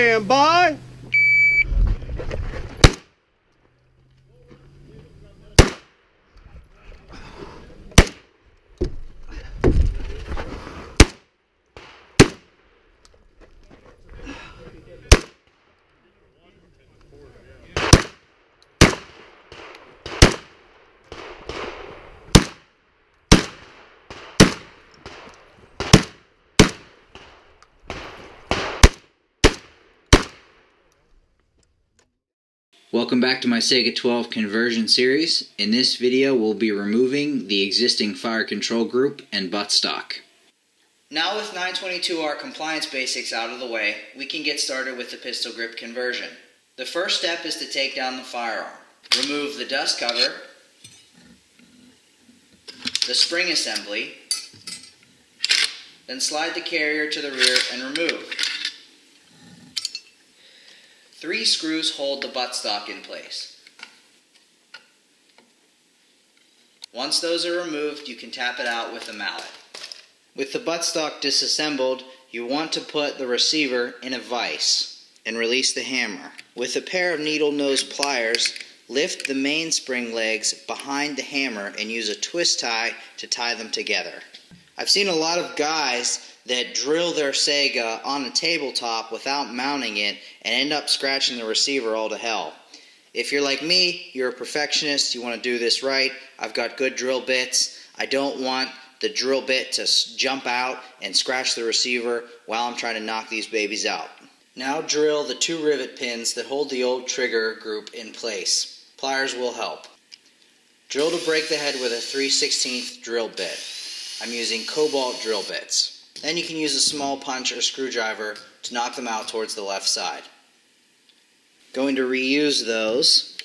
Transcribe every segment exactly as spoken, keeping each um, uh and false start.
Stand by. Welcome back to my Saiga twelve conversion series. In this video we'll be removing the existing fire control group and buttstock. Now with nine twenty-two R compliance basics out of the way, we can get started with the pistol grip conversion. The first step is to take down the firearm. Remove the dust cover, the spring assembly, then slide the carrier to the rear and remove. Three screws hold the buttstock in place. Once those are removed, you can tap it out with a mallet. With the buttstock disassembled, you want to put the receiver in a vise and release the hammer. With a pair of needle nose pliers, lift the mainspring legs behind the hammer and use a twist tie to tie them together. I've seen a lot of guys that drill their Saiga on a tabletop without mounting it and end up scratching the receiver all to hell. If you're like me, you're a perfectionist, you want to do this right, I've got good drill bits, I don't want the drill bit to jump out and scratch the receiver while I'm trying to knock these babies out. Now drill the two rivet pins that hold the old trigger group in place. Pliers will help. Drill to break the head with a three sixteenths drill bit. I'm using cobalt drill bits. Then you can use a small punch or screwdriver to knock them out towards the left side. Going to reuse those.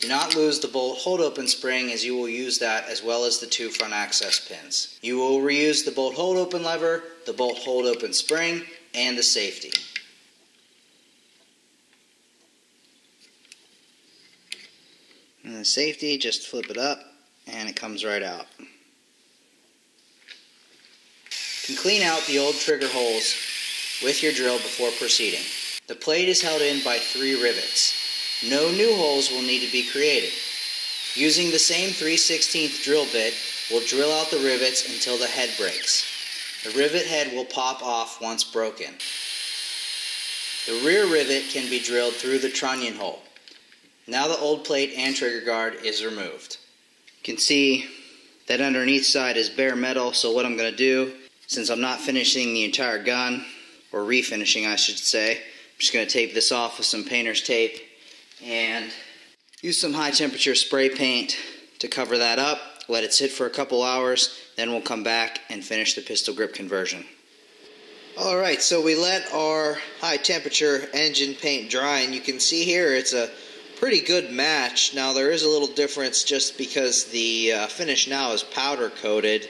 Do not lose the bolt hold open spring, as you will use that as well as the two front access pins. You will reuse the bolt hold open lever, the bolt hold open spring, and the safety. And the safety, just flip it up and it comes right out. You can clean out the old trigger holes with your drill before proceeding. The plate is held in by three rivets. No new holes will need to be created. Using the same three sixteenths drill bit, we'll drill out the rivets until the head breaks. The rivet head will pop off once broken. The rear rivet can be drilled through the trunnion hole. Now the old plate and trigger guard is removed. You can see that underneath side is bare metal, so what I'm going to do, since I'm not finishing the entire gun, or refinishing I should say, I'm just going to tape this off with some painter's tape and use some high temperature spray paint to cover that up, let it sit for a couple hours, then we'll come back and finish the pistol grip conversion. Alright, so we let our high temperature engine paint dry, and you can see here it's a pretty good match. Now there is a little difference just because the uh, finish now is powder coated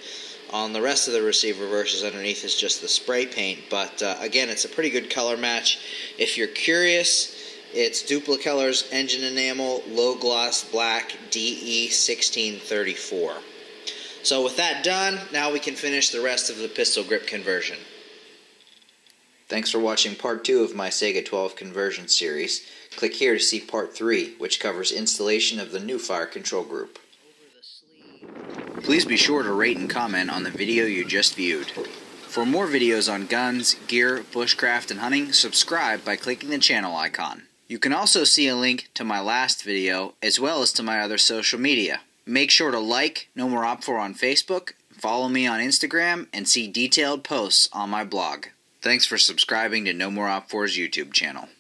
on the rest of the receiver versus underneath is just the spray paint, but uh, again it's a pretty good color match. If you're curious, it's Dupli Color's engine enamel low gloss black D E sixteen thirty-four. So with that done, now we can finish the rest of the pistol grip conversion. Thanks for watching part two of my Saiga twelve conversion series. Click here to see part three, which covers installation of the new fire control group. Please be sure to rate and comment on the video you just viewed. For more videos on guns, gear, bushcraft, and hunting, subscribe by clicking the channel icon. You can also see a link to my last video, as well as to my other social media. Make sure to like NoMoreOp four on Facebook, follow me on Instagram, and see detailed posts on my blog. Thanks for subscribing to NoMoreOp four's YouTube channel.